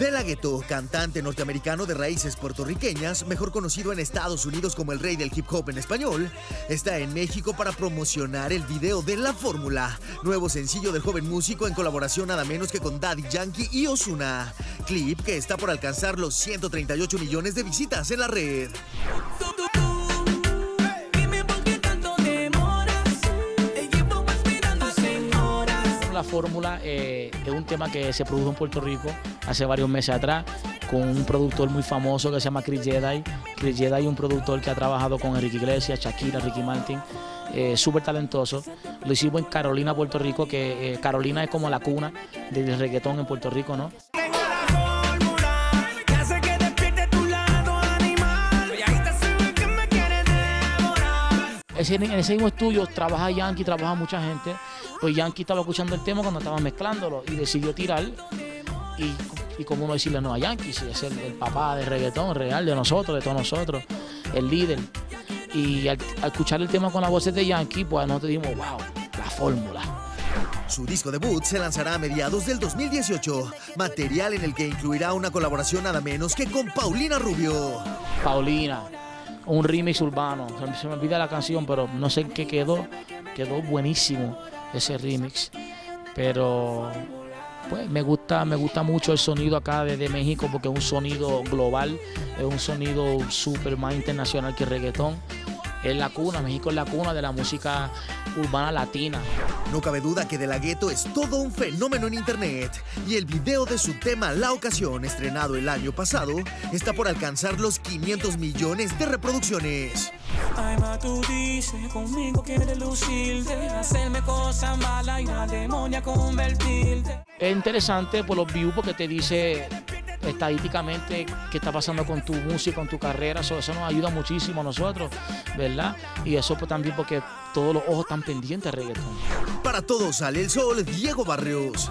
De La Ghetto, cantante norteamericano de raíces puertorriqueñas, mejor conocido en Estados Unidos como el rey del hip hop en español, está en México para promocionar el video de La Fórmula, nuevo sencillo del joven músico en colaboración nada menos que con Daddy Yankee y Ozuna, clip que está por alcanzar los 138 millones de visitas en la red. La Fórmula es un tema que se produjo en Puerto Rico hace varios meses atrás con un productor muy famoso que se llama Chris Jedi. Chris Jedi es un productor que ha trabajado con Enrique Iglesias, Shakira, Ricky Martin, súper talentoso. Lo hicimos en Carolina, Puerto Rico, que Carolina es como la cuna del reggaetón en Puerto Rico, ¿no? En ese mismo estudio trabaja Yankee, trabaja mucha gente. Pues Yankee estaba escuchando el tema cuando estaba mezclándolo y decidió tirar. Y como uno decirle no a Yankee, si es el papá del reggaetón real, de nosotros, de todos nosotros, el líder. Y al escuchar el tema con la voz de Yankee, pues nosotros dijimos, wow, La Fórmula. Su disco debut se lanzará a mediados del 2018, material en el que incluirá una colaboración nada menos que con Paulina Rubio. Paulina, un remix urbano, se me olvida la canción, pero no sé en qué quedó buenísimo ese remix, pero pues me gusta mucho el sonido acá desde México, porque es un sonido global, es un sonido súper más internacional que el reggaetón. Es la cuna, México es la cuna de la música urbana latina. No cabe duda que De La Ghetto es todo un fenómeno en internet, y el video de su tema La Ocasión, estrenado el año pasado, está por alcanzar los 500 millones de reproducciones. Ay, ma, tú dices, conmigo quieres lucirte, hacerme cosas malas y una demonia convertirte. Es interesante por los views, porque te dice estadísticamente qué está pasando con tu música, con tu carrera. Eso nos ayuda muchísimo a nosotros, ¿verdad? Y eso pues también porque todos los ojos están pendientes al reggaetón. Para todos sale el sol, Diego Barrios.